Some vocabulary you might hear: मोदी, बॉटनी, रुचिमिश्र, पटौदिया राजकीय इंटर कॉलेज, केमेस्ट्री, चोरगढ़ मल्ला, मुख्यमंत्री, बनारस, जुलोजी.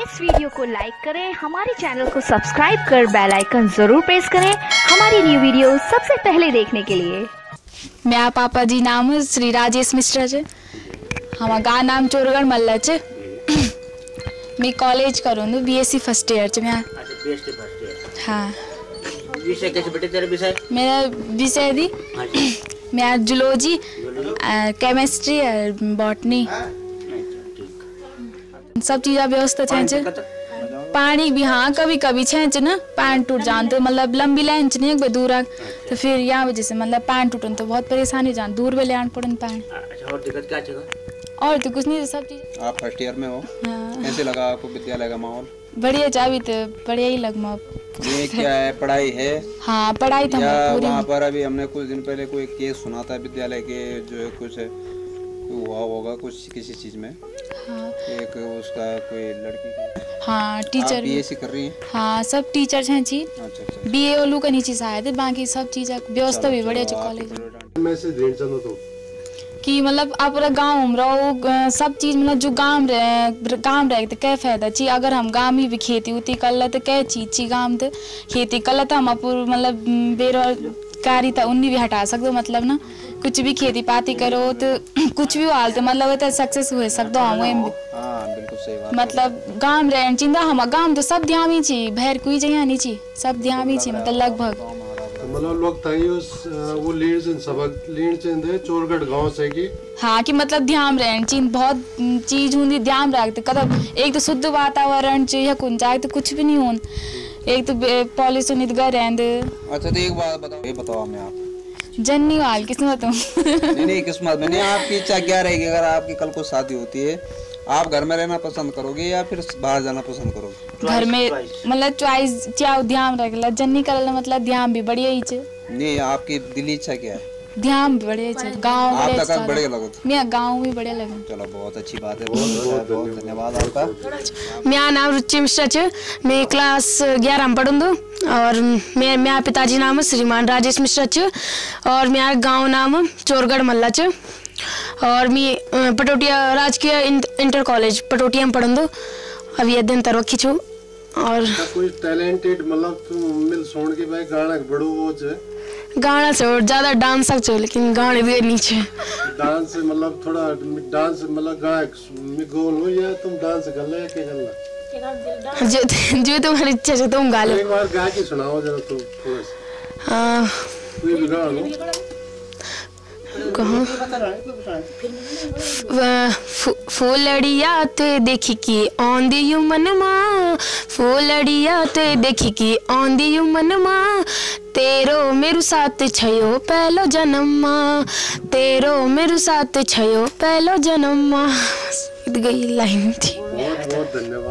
इस वीडियो को लाइक करें, हमारे चैनल को सब्सक्राइब कर बेल आइकन जरूर प्रेस करें हमारी न्यू वीडियो सबसे पहले देखने के लिए। मेरा पापा जी नाम श्री राजेश मिश्रा है। हमारा गाँव नाम चोरगढ़ मल्ला है। मैं कॉलेज करूँ BSc फर्स्ट ईयर है। मैं BSc फर्स्ट ईयर। हाँ, विषय कैसे बेटे तेरा विषय? मेरा विषय दी मेरा जुलोजी, केमेस्ट्री और बॉटनी सब चीज़ा व्यवस्था छे। पानी भी हाँ कभी कभी छेंच ना पैंट टूट जान, तो मतलब लंबी लाइन नहीं एक बार दूर आ तो फिर यहाँ वजह से मतलब पैंट टूटन तो बहुत परेशानी जान, दूर वाले आन पड़न पैंट। और दिक्कत क्या चेगा? और तो कुछ नहीं, सब चीज। आप फर्स्ट ईयर में हो, कैसे लगा आपको विद्यालय का माहौल? बढ़िया चाबी तो बढ़िया ही लग। ये क्या है, पढ़ाई है? हाँ पढ़ाई था वहाँ पर। अभी हमने कुछ दिन पहले कोई केस सुना था विद्यालय के, जो कुछ हुआ होगा कुछ किसी चीज में। हाँ। एक उसका कोई लड़की। हाँ टीचर। आप BSc कर रही हैं? हाँ सब टीचर हैं जी। अच्छा। BA ओलू का नीचे शायद है, बाकी सब चीज़ व्यवस्था भी बढ़िया अच्छी कॉलेज में से तो। कि मतलब आप गाँव में रहो सब चीज़, मतलब जो गाँव रह तो क्या फायदा ची। अगर हम गाँव ही भी खेती उती कर ला तो क्या चीज ची, गाँव तो खेती कर ला तो हम आप मतलब बेरोजगारी था उन्हीं भी हटा सकते, मतलब ना कुछ भी खेती पाती करो तो कुछ भी हाल तो मतलब सक्सेस हुए सकते हम। बिल्कुल सही बात। मतलब गाँव रहन चिंदा हम गाँव तो सब ध्यान ही ची, भैर कोई जगह नहीं ची, सब ध्यान ही ची मतलब लगभग मतलब लोग वो सबक चोरगढ़ गांव से की। हाँ कि मतलब ध्यान रहन चीन बहुत चीज होंगी ध्यान रखते कदम। एक तो शुद्ध वातावरण चाहिए कुंजा, तो कुछ भी नहीं होन, एक तो पॉल्यूशन इतना रहन दे। अच्छा तो एक बात बताओ, ये बताओ हमें आप जन्नी वाल किस्मत हूँ? नहीं किस्मत मैंने। आपकी इच्छा क्या रहेगी अगर आपकी कल को शादी होती है, आप घर में रहना पसंद करोगे या फिर बाहर जाना पसंद करोगे? घर में मतलब चॉइस क्या ध्यान रखला जन्नी करला, मतलब ध्यान भी बढ़िया ही छे। नहीं आपकी दिली इच्छा क्या है? ध्यान बढ़िया छे, गांव बढ़िया छे। आप तक बढ़िया लगो? मैं गांव भी बढ़िया लगो। चलो बहुत अच्छी बात है, बहुत बहुत धन्यवाद आपका। मेरा नाम रुचिमिश्र है, मैं क्लास 11 में पढूं और मेरा पिताजी नाम श्रीमान राजेश मिश्रा है और मेरा गाँव नाम चोरगढ़ मल्ला है और मैं पटौदिया राजकीय इंटर कॉलेज पटौदिया में पढ़ूँ। अभी अध्ययन तरक्की छू और कोई टैलेंटेड मतलब मिल सोण के भाई गाना बड़ो वो छे। गाना से और ज्यादा डांस छे, लेकिन गाने भी नीचे डांस मतलब थोड़ा डांस मतलब गाना गोल हो या तुम डांस कर ले के करना जो तुम्हारी इच्छा है तुम गा लो। एक बार गा के सुनाओ जरा तुम थोड़ा सा। हां कोई भी गा लो। फूलड़िया ते देखी की आंदी यू मन मां, फूलड़िया ते देखी की आंदी यू मन मां, तेरो मेरू साथ छयो पहलो जन्मा, तेरो मेरू साथ छयो पहलो जन्मा। गई लाइन थी। बहुत बहुत धन्यवाद।